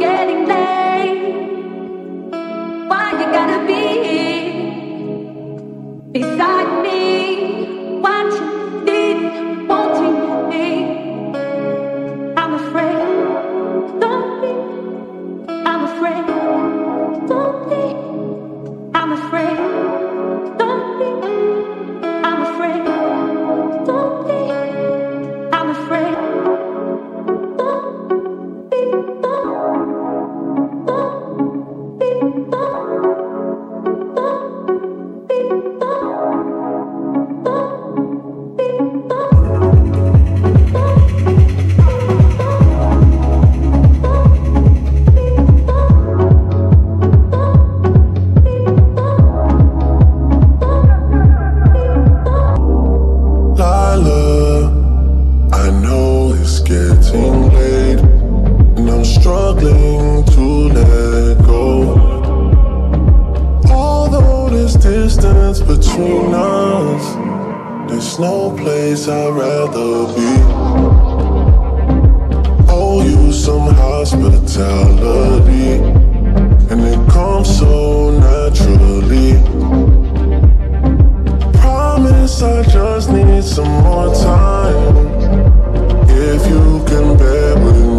getting late. Why you gotta be here beside me, watching me, wanting me? I'm afraid, don't be. I'm afraid, don't be. I'm afraid, don't be. I'm afraid, don't be. I'm afraid. Struggling to let go. Although there's distance between us, there's no place I'd rather be. Owe you some hospitality, and it comes so naturally. Promise I just need some more time, if you can bear with me.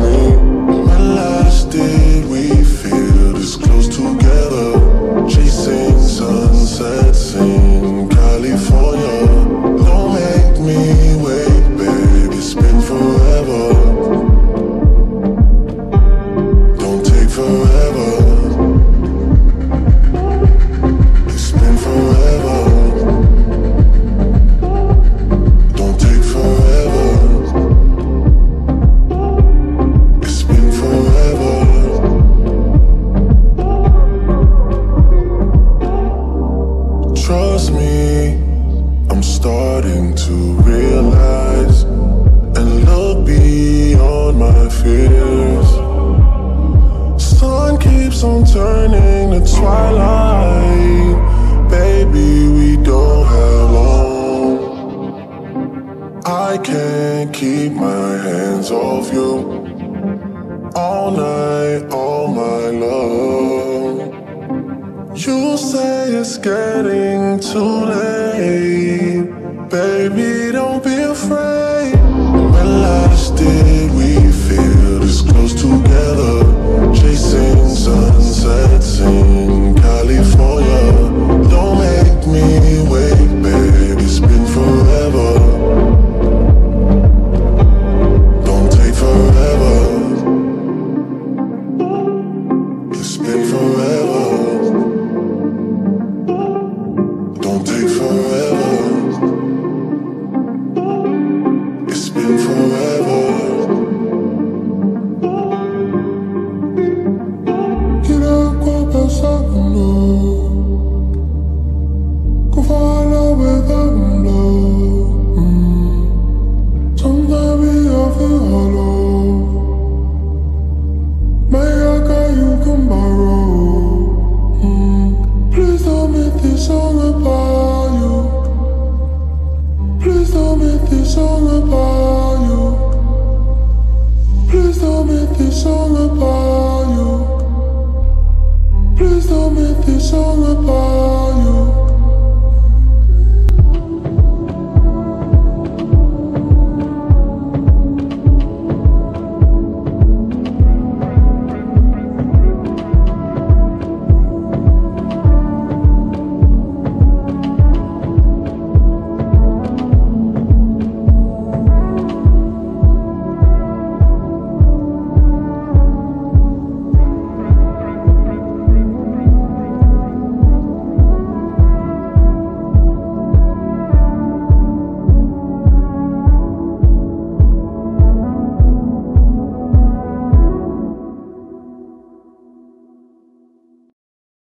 Last day we feel this close together, chasing sunsets in California. Don't make me wait, baby, it's been forever. Don't take forever. It's been forever. Don't take forever. Trust me, I'm starting to realize and look beyond my fears. Sun keeps on turning to twilight. Baby, we don't have long. I can't keep my hands off you all night, all my love. You say it's getting too late. Baby, don't be afraid. When last did we feel this close together? Chasing sunsets in California. Don't make me wait, baby, it's been forever. Don't take forever. It's been forever. Don't take forever. It's been forever. Quiero que you can borrow. Please don't make this all about